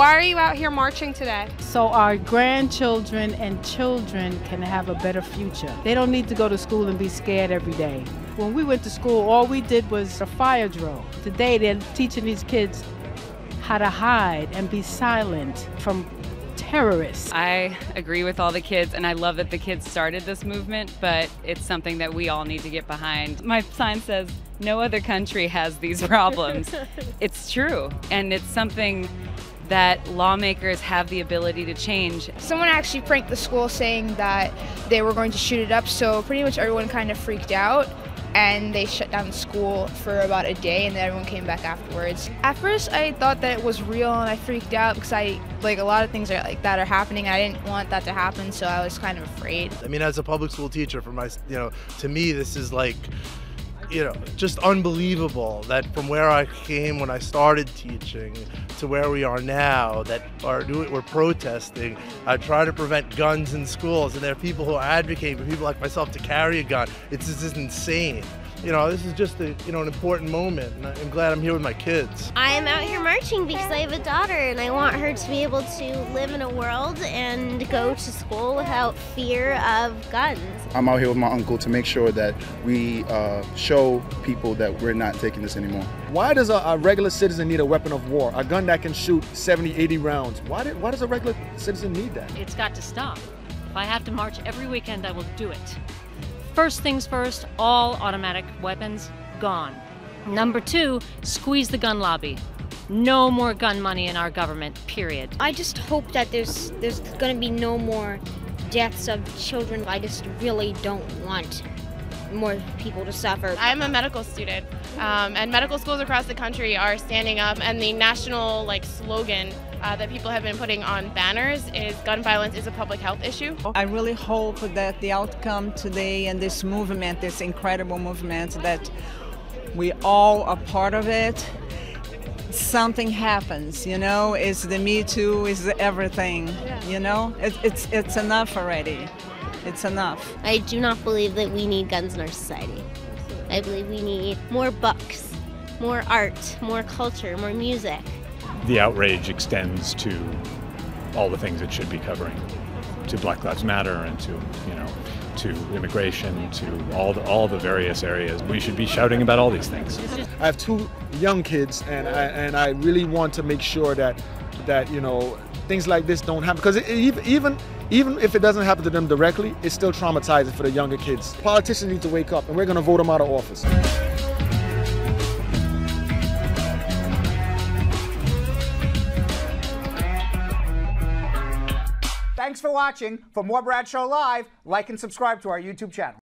Why are you out here marching today? So our grandchildren and children can have a better future. They don't need to go to school and be scared every day. When we went to school, all we did was a fire drill. Today, they're teaching these kids how to hide and be silent from terrorists. I agree with all the kids, and I love that the kids started this movement, but it's something that we all need to get behind. My sign says, "No other country has these problems." It's true, and it's something that lawmakers have the ability to change. Someone actually pranked the school saying that they were going to shoot it up, so pretty much everyone kind of freaked out and they shut down the school for about a day, and then everyone came back afterwards. At first I thought that it was real and I freaked out because a lot of things that are happening. I didn't want that to happen, so I was kind of afraid. I mean, as a public school teacher, to me this is just unbelievable that from where I came when I started teaching to where we are now, that we're protesting. I try to prevent guns in schools, and there are people who advocate for people like myself to carry a gun. It's just insane. This is just an important moment, and I'm glad I'm here with my kids. I am out here marching because I have a daughter, and I want her to be able to live in a world and go to school without fear of guns. I'm out here with my uncle to make sure that we show people that we're not taking this anymore. Why does a regular citizen need a weapon of war, a gun that can shoot 70, 80 rounds? Why does a regular citizen need that? It's got to stop. If I have to march every weekend, I will do it. First things first, all automatic weapons gone. Number two, squeeze the gun lobby. No more gun money in our government, period. I just hope that there's going to be no more deaths of children. I just really don't want more people to suffer. I'm a medical student, and medical schools across the country are standing up, and the national slogan that people have been putting on banners is gun violence is a public health issue. I really hope that the outcome today and this movement, this incredible movement that we all are part of it, something happens, it's the Me Too, it's everything, it's enough already, it's enough. I do not believe that we need guns in our society. I believe we need more books, more art, more culture, more music. The outrage extends to all the things it should be covering, to Black Lives Matter and to, to immigration, to all the various areas. We should be shouting about all these things. I have two young kids, and I really want to make sure that things like this don't happen, because even if it doesn't happen to them directly, it's still traumatizing for the younger kids. Politicians need to wake up, and we're going to vote them out of office. Thanks for watching. For more Brad Show Live, like and subscribe to our YouTube channel.